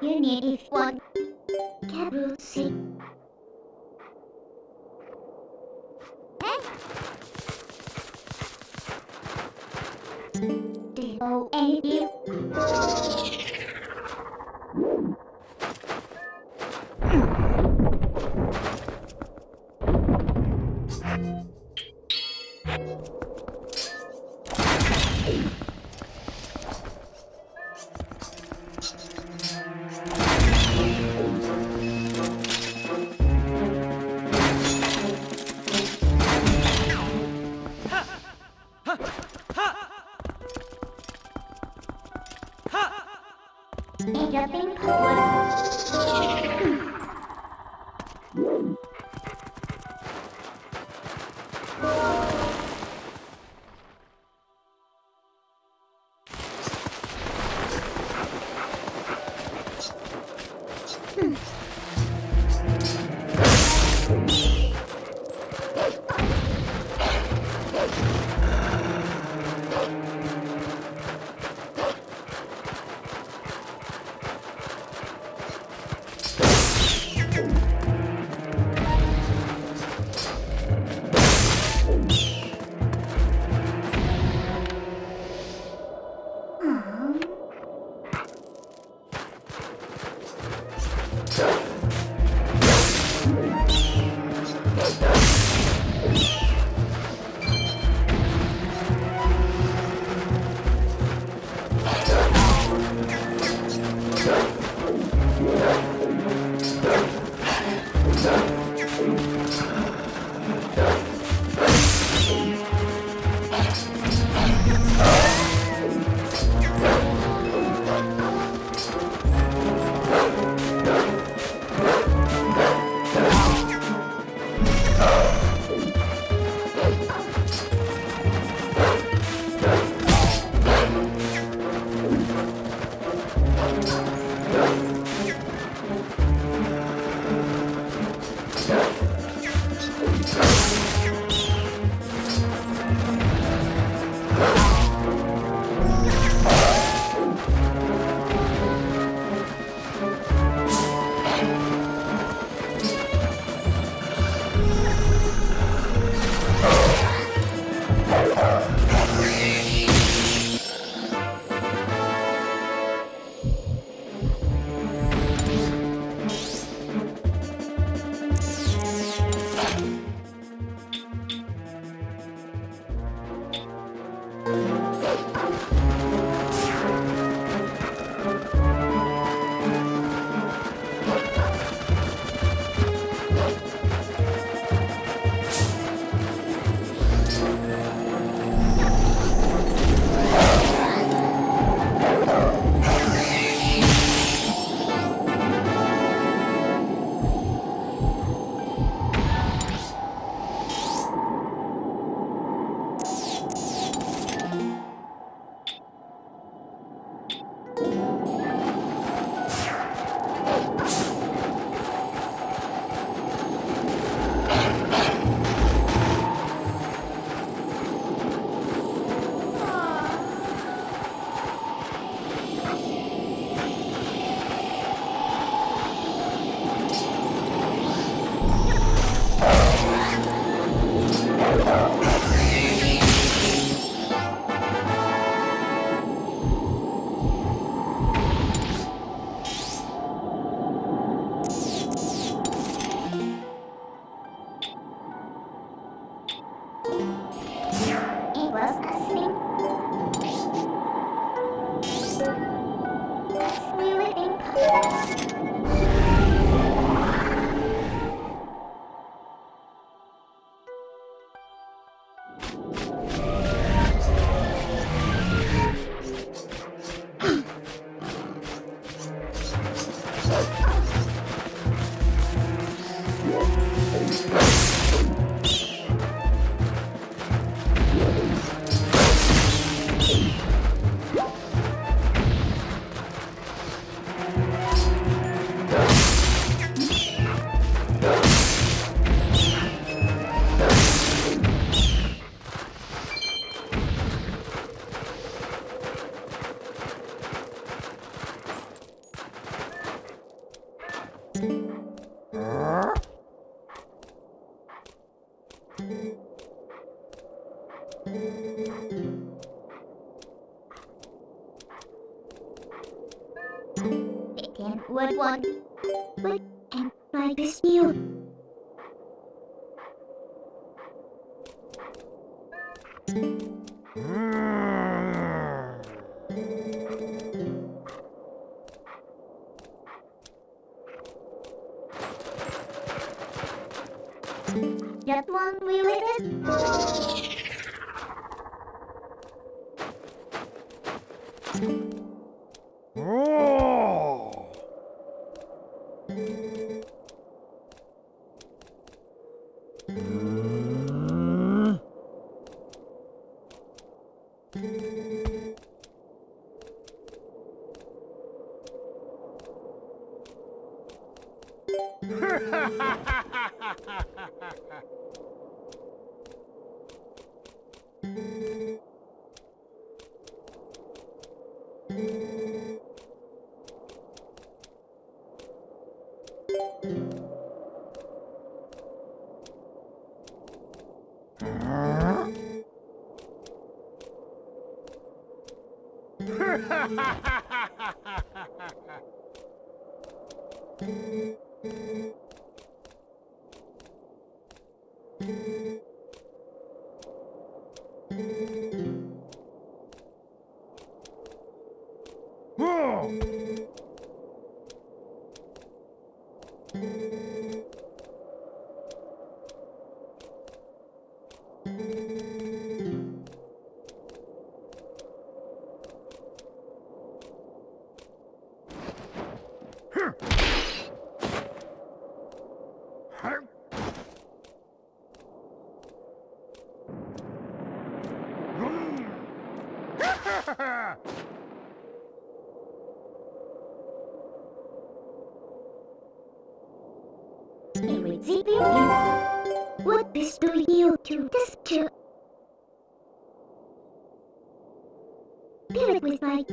the unit is 1. Capital C. D-O-A-U. What one? What am I this new? That one we waited. What this do you do this to? Spirit with my...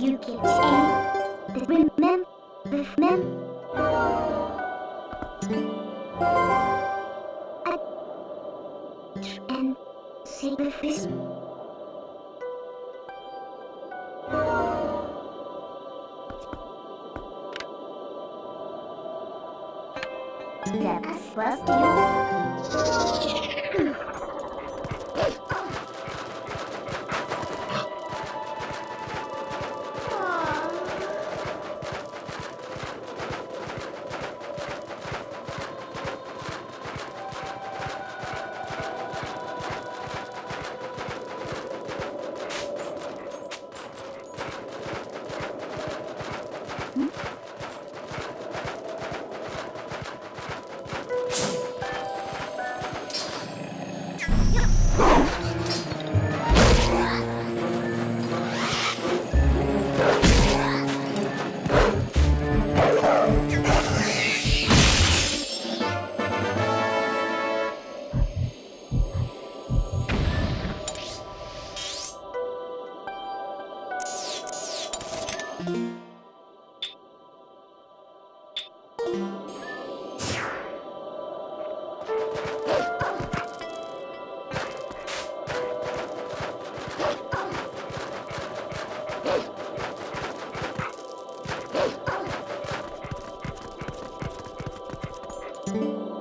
You keep saying, and see the fish. That was you.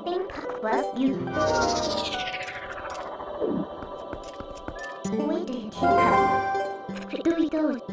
Ping-pong was used. We did do it.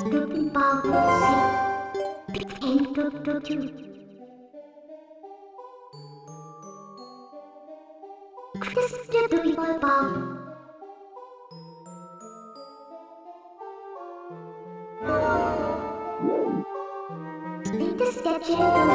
Scooping ball, see, and do. This is the doing ball. This is the shadow.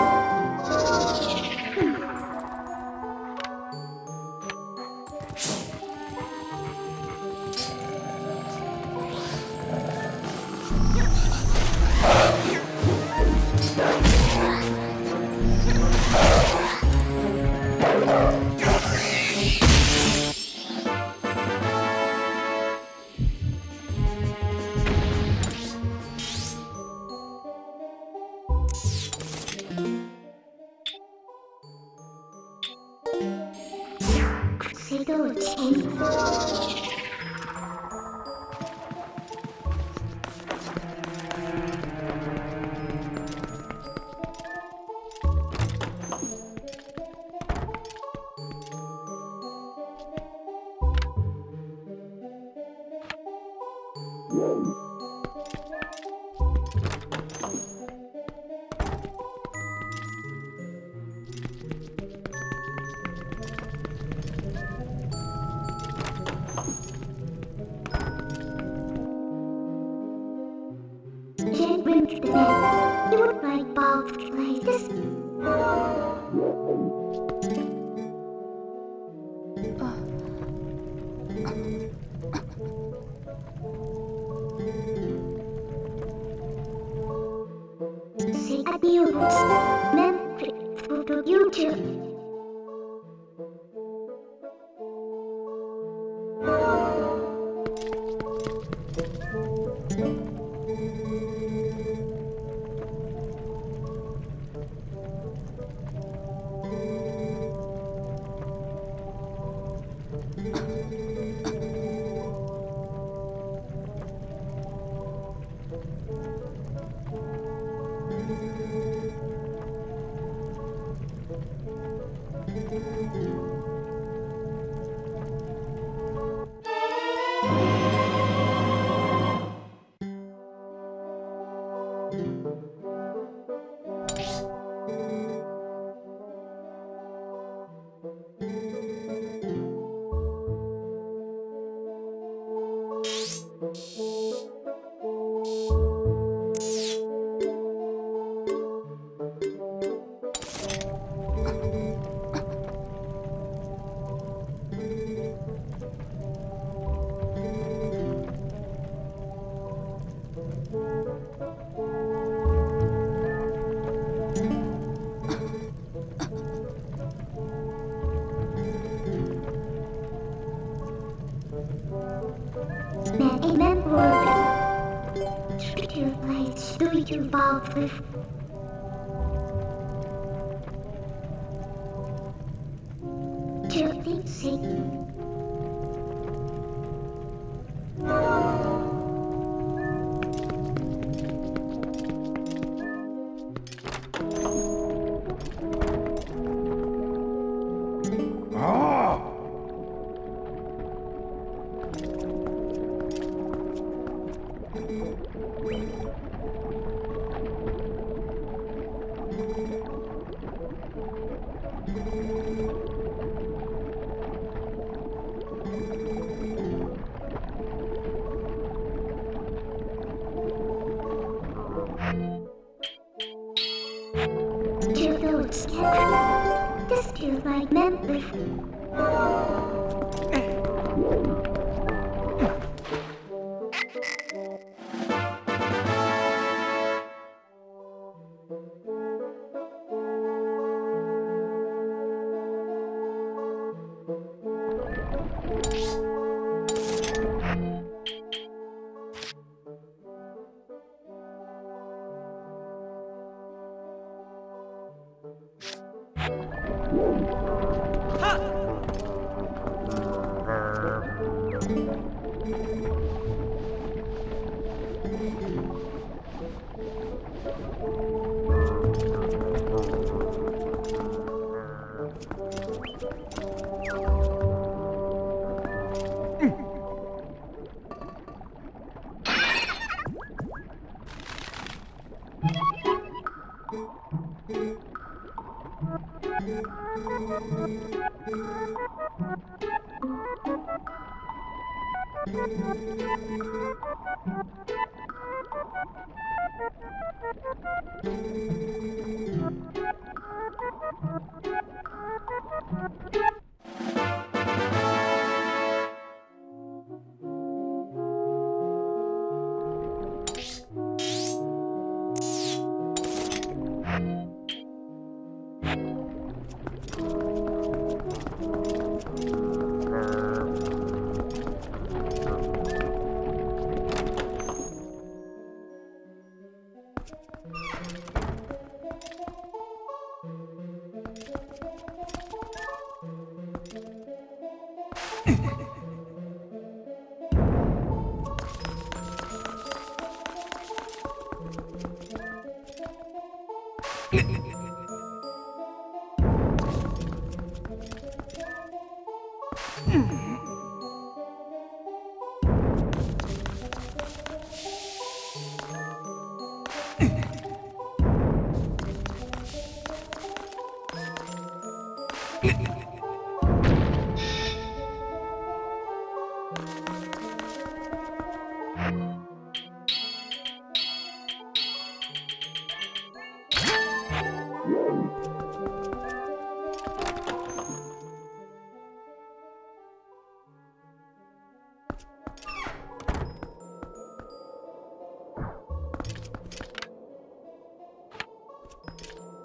This feels like Memphis.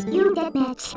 You get matched.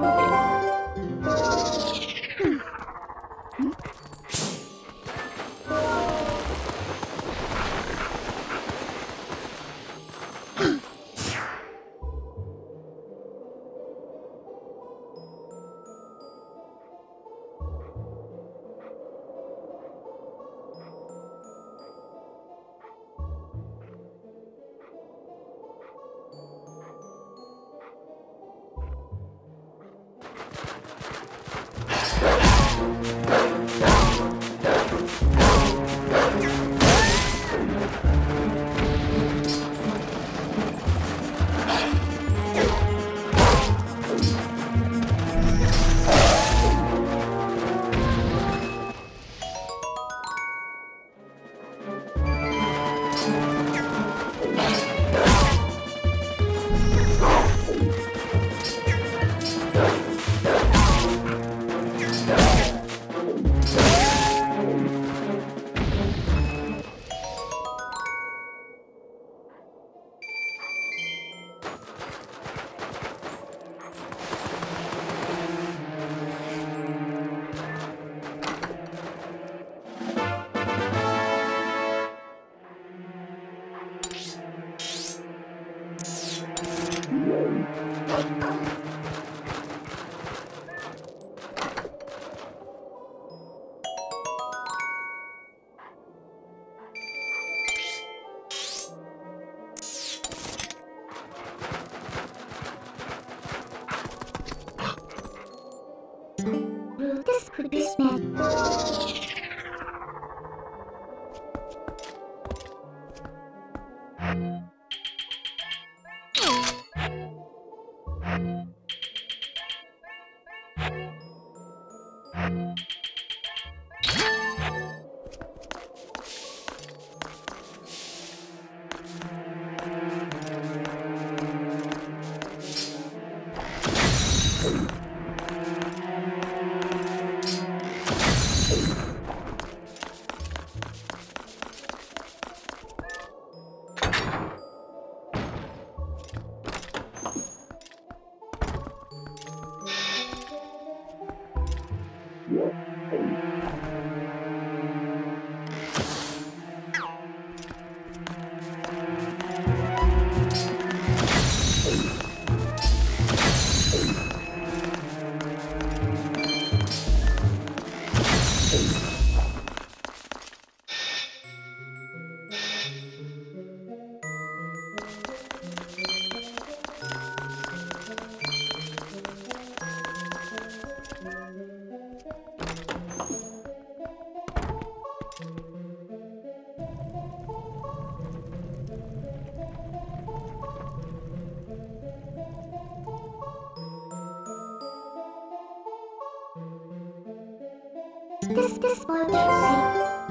This boy will see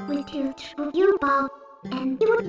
will tilt through you, Bob, and you would...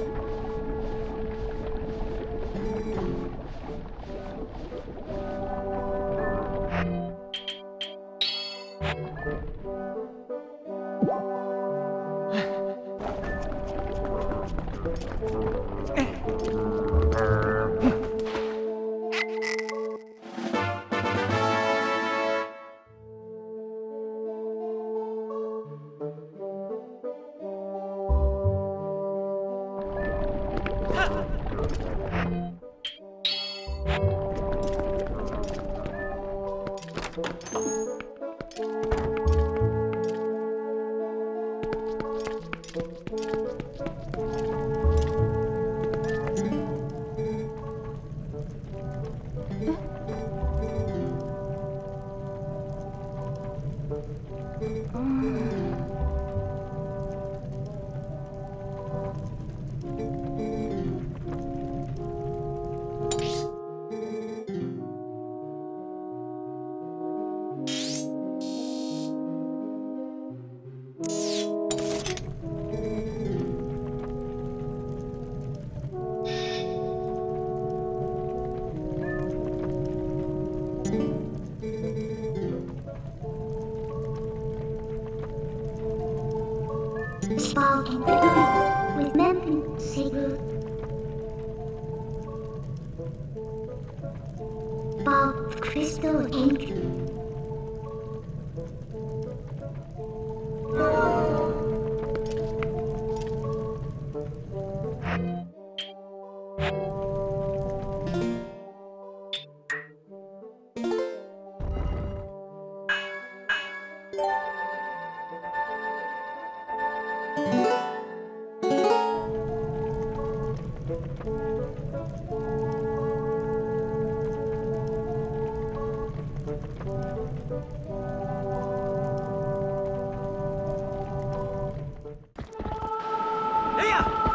Yeah!